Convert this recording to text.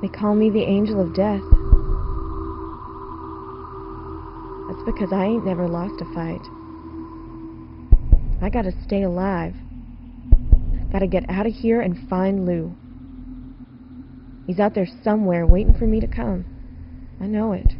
They call me the angel of death. That's because I ain't never lost a fight. I gotta stay alive. Gotta get out of here and find Lou. He's out there somewhere waiting for me to come. I know it.